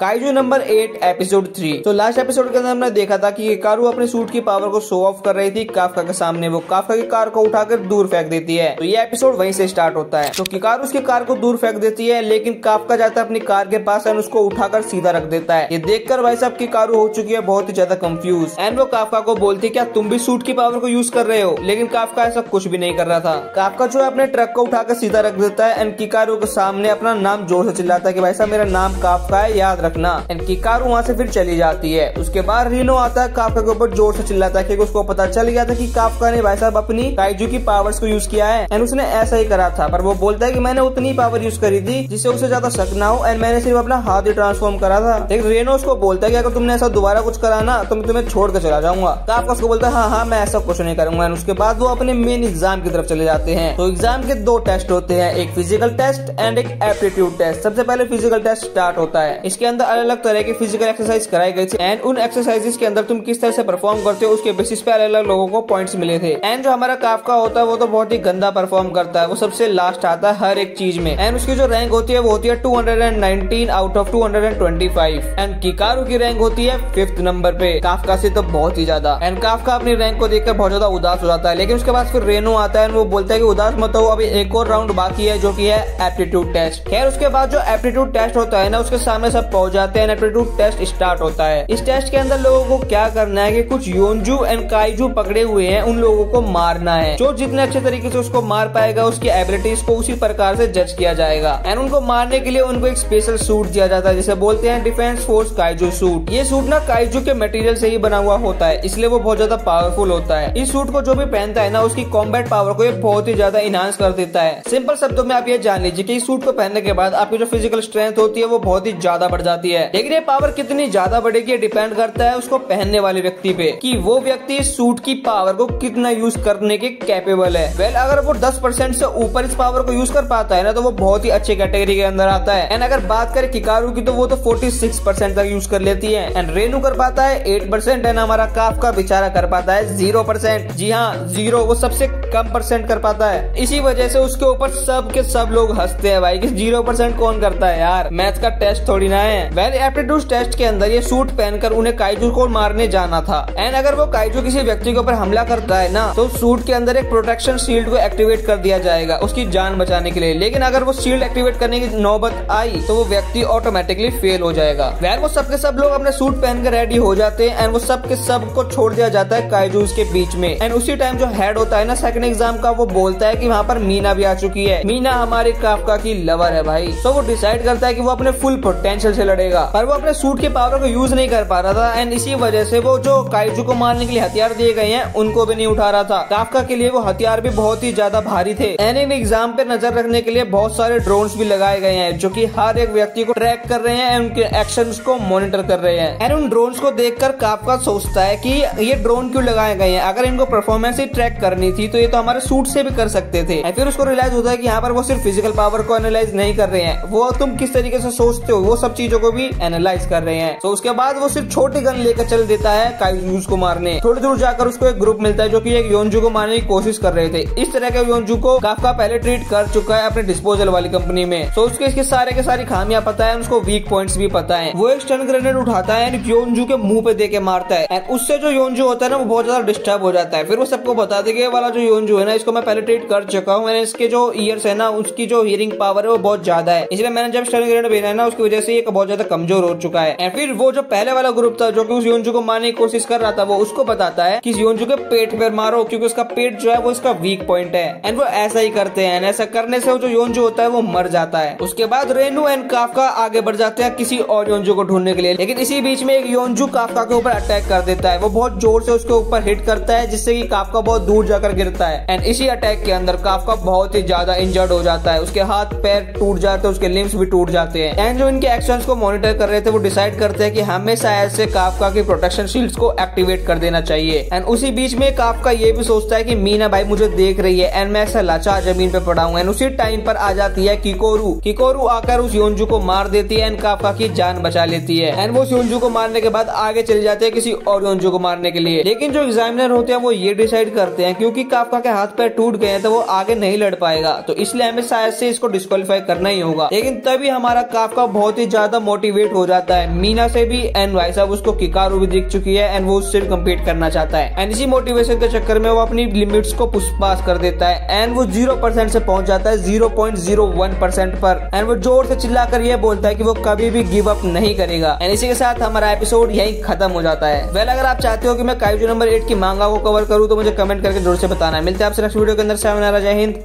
Kaiju number 8 episode 3। तो last episode के अंदर हमने देखा था कि किकारू अपने सूट की पावर को शो ऑफ कर रही थी काफका के सामने। वो काफका की कार को उठाकर दूर फेंक देती है। तो ये एपिसोड वहीं से स्टार्ट होता है। तो किकारू उसकी कार को दूर फेंक देती है, लेकिन काफका जाता है अपनी कार के पास एंड उसको उठाकर सीधा रख देता है। ये देखकर भाई साहब किकारू हो चुकी है बहुत ही ज्यादा कंफ्यूज एंड वो काफका को बोलती है क्या तुम भी सूट की पावर को यूज कर रहे हो, लेकिन काफका ऐसा कुछ भी नहीं कर रहा था। काफका जो है अपने ट्रक को उठाकर सीधा रख देता है एंड किकारू के सामने अपना नाम जोर से चिल्लाता है कि भाई साहब मेरा नाम काफका है याद रखना। एंड किकारू वहाँ से फिर चली जाती है। उसके बाद रेनो आता है, काफका के ऊपर जोर से चिल्लाता है क्योंकि उसको पता चल गया था कि काफका ने भाई साहब अपनी काइजू की पावर्स को यूज किया है एंड उसने ऐसा ही करा था। पर वो बोलता है कि मैंने उतनी पावर यूज करी थी जिससे उसे ज्यादा शक ना हो एंड मैंने सिर्फ अपना हाथ ही ट्रांसफॉर्म करा था। लेकिन रेनो उसको बोलता है कि अगर तुमने ऐसा दोबारा कुछ करा ना तो मैं तुम्हें छोड़ कर चला जाऊंगा। काफका उसको बोलता है हाँ मैं ऐसा कुछ नहीं करूंगा। एंड उसके बाद वो अपने मेन एग्जाम की तरफ चले जाते हैं। तो एग्जाम के 2 टेस्ट होते हैं, एक फिजिकल टेस्ट एंड एक एप्टीट्यूड टेस्ट। सबसे पहले फिजिकल टेस्ट स्टार्ट होता है। इसके अंदर अलग अलग तरह की फिजिकल एक्सरसाइज कराई गई थी एंड उन एक्सरसाइजेस के अंदर तुम किस तरह से परफॉर्म करते हो उसके बेसिस पे अलग अलग लोगों को पॉइंट्स मिले थे। एंड जो हमारा काफका होता है वो तो बहुत ही गंदा परफॉर्म करता है, वो सबसे लास्ट आता है हर एक चीज में एंड उसकी जो रैंक होती है वो होती है 219 आउट ऑफ 225 एंड किकारू की रैंक होती है 5th नंबर पे काफका से तो बहुत ही ज्यादा। एंड काफका अपनी रैंक को देखकर बहुत ज्यादा उदास हो जाता है। लेकिन उसके बाद फिर रेनो आता है, वो बोलता है कि उदास मत हो, अभी एक और राउंड बाकी है जो की है एप्टीट्यूड टेस्ट। खैर उसके बाद जो एप्टीट्यूड टेस्ट होता है ना उसके सामने सब पहुंच जाते हैं। एप्टीट्यूड टेस्ट स्टार्ट होता है। इस टेस्ट के अंदर लोगों को क्या करना है कि कुछ योन्जु एंड काइजू पकड़े हुए हैं उन लोगों को मारना है। जो जितने अच्छे तरीके से उसको मार पाएगा उसकी एबिलिटीज को उसी प्रकार से जज किया जाएगा। एंड उनको मारने के लिए उनको एक स्पेशल सूट दिया जाता है जिसे बोलते हैं डिफेंस फोर्स काइजू सूट। ये सूट ना काइजू के मटेरियल से ही बना हुआ होता है, इसलिए वो बहुत ज्यादा पावरफुल होता है। इस सूट को जो भी पहनता है ना उसकी कॉम्बैट पावर को ये बहुत ही ज्यादा इनहांस कर देता है। सिंपल शब्दों में आप ये जान लीजिए कि इस सूट को पहनने के बाद आपकी जो फिजिकल स्ट्रेंथ होती है वो बहुत ही ज्यादा बढ़ जाती है। लेकिन ये पावर कितनी ज्यादा बढ़ेगी डिपेंड करता है उसको पहनने वाले व्यक्ति पे कि वो व्यक्ति इस सूट की पावर को कितना यूज करने के कैपेबल है। वेल अगर वो 10% से ऊपर इस पावर को यूज कर पाता है ना तो वो बहुत ही अच्छे कैटेगरी के अंदर आता है। एंड अगर बात करें किकारू की तो वो तो 46% तक यूज कर लेती है एंड रेनो कर पाता है 8% एंड हमारा काफका बेचारा कर पाता है 0%। जी हाँ 0, वो सबसे कम परसेंट कर पाता है। इसी वजह से उसके ऊपर सब के सब लोग हंसते हैं भाई कि 0% कौन करता है यार, मैथ का टेस्ट थोड़ी ना है। वेल एप्टीट्यूड टेस्ट के अंदर ये सूट पहनकर उन्हें काइजू को मारने जाना था एंड अगर वो काइजू किसी व्यक्ति के ऊपर हमला करता है ना तो सूट के अंदर एक प्रोटेक्शन शील्ड को एक्टिवेट कर दिया जाएगा उसकी जान बचाने के लिए। लेकिन अगर वो शील्ड एक्टिवेट करने की नौबत आई तो वो व्यक्ति ऑटोमेटिकली फेल हो जाएगा। वेल वो सबके सब लोग अपने सूट पहनकर रेडी हो जाते हैं एंड वो सबके सब को छोड़ दिया जाता है काइजू के बीच में। एंड उसी टाइम जो हेड होता है ना सेकंड एग्जाम का वो बोलता है कि वहाँ पर मीना भी आ चुकी है। मीना हमारे काफका की लवर है भाई, तो वो डिसाइड करता है कि वो अपने फुल पोटेंशियल से लड़ेगा। पर वो अपने सूट के पावर को यूज नहीं कर पा रहा था एंड इसी वजह से वो जो काइजू को मारने के लिए हथियार दिए गए हैं उनको भी नहीं उठा रहा था। काफका के लिए वो हथियार भी बहुत ही ज्यादा भारी थे एंड इन एग्जाम पे नजर रखने के लिए बहुत सारे ड्रोन्स भी लगाए गए हैं जो कि हर एक व्यक्ति को ट्रैक कर रहे हैं एंड उनके एक्शंस को मॉनिटर कर रहे हैं। एंड उन ड्रोन्स को देखकर काफका सोचता है कि ये ड्रोन क्यों लगाए गए हैं, अगर इनको परफॉर्मेंस ही ट्रैक करनी थी तो ये तो हमारे सूट से भी कर सकते थे। फिर उसको रियलाइज होता है कि यहाँ पर वो सिर्फ फिजिकल पावर को एनालाइज नहीं कर रहे हैं, वो तुम किस तरीके से सोचते हो वो सब चीजों को भी एनालाइज कर रहे हैं। तो उसके बाद वो सिर्फ छोटी गन लेकर चल देता है काइजू को मारने। थोड़ी दूर जाकर उसको एक ग्रुप मिलता है जो कि एक योन्जु को मारने की कोशिश कर रहे थे। इस तरह के योन्जु को काफका पहले ट्रीट कर चुका है अपने डिस्पोजल वाली कंपनी में, तो उसके इसके सारे के सारी खामियां पता है, उसको वीक पॉइंट्स भी पता है। वो एक स्टन ग्रेनेड उठाता है एंड योन्जु के मुंह पे देके मारता है एंड उससे जो योन्जु होता है ना वो बहुत ज्यादा डिस्टर्ब हो जाता है। फिर वो सबको बता दे कि वाला जो योन्जु है ना इसको मैं पहले ट्रीट कर चुका हूँ, मैंने इसके जो ईयर्स है ना उसकी जो हियरिंग पावर है वो बहुत ज्यादा है, इसलिए मैंने जब स्टन ग्रेनेड भेजा है ना उसकी वजह से ये बहुत ज्यादा कमजोर हो चुका है। एंड फिर वो जो पहले वाला ग्रुप था जो कि उस योन्जु को मारने की कोशिश कर रहा था वो उसको बताता है कि योन्जु के पेट पर मारो क्योंकि उसका पेट जो है वो इसका वीक पॉइंट है। एंड वो ऐसा ही करते हैं, ऐसा करने से वो जो योन्जु होता है वो मर जाता है। उसके बाद रेनो एंड काफका आगे बढ़ जाते हैं किसी और योन्जु को ढूंढने के लिए, लेकिन इसी बीच में एक योन्जु काफका के ऊपर अटैक कर देता है। वो बहुत जोर से उसके ऊपर हिट करता है जिससे कि काफका बहुत दूर जाकर गिरता है एंड इसी अटैक के अंदर काफका बहुत ही ज्यादा इंजर्ड हो जाता है, उसके हाथ पैर टूट जाते हैं, उसके लिम्स भी टूट जाते हैं। एंड जो इनके एक्शंस को मॉनिटर कर रहे थे वो डिसाइड करते हैं कि हमें शायद से काफका की प्रोटेक्शन शील्ड्स को एक्टिवेट कर देना चाहिए। एंड उसी बीच में काफका ये भी सोचता है कि मीना भाई मुझे देख रही है एंड मैं ऐसा लाचार जमीन पे पड़ा हूँ। एंड उसी टाइम पर आ जाती है किकारू। किकारू आकर उस योन्जु को मार देती है एंड काफका की जान बचा लेती है एंड वो उस योन्जु को मारने के बाद आगे चले जाते हैं किसी और योन्जु को मारने के लिए। लेकिन जो एग्जामिनर होते हैं वो ये डिसाइड करते हैं क्योंकि काफका काफका के हाथ पैर टूट गए हैं तो वो आगे नहीं लड़ पाएगा, तो इसलिए हमें शायद से इसको डिस्क्वालीफाई करना ही होगा। लेकिन तभी हमारा काफका बहुत ही ज्यादा मोटिवेट हो जाता है मीना से भी, एंड भाई साहब उसको किकारू भी दिख चुकी है एंड वो उससे कम्पीट करना चाहता है, एंड इसी मोटिवेशन के चक्कर में वो अपनी लिमिट्स को पुश पास कर देता है एंड वो 0% से पहुंच जाता है 0.01% पर, एंड वो जोर से चिल्लाकर ये बोलता है कि वो कभी भी गिव अप नहीं करेगा। एंड इसी के साथ हमारा एपिसोड यही खत्म हो जाता है। वेल अगर आप चाहते हो कि मैं काइजू नंबर 8 की मांगा को कवर करूँ तो मुझे कमेंट करके जोर से बताना है। मिलते हैं आपसे नेक्स्ट वीडियो के अंदर। जय हिंद,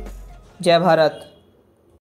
जय भारत।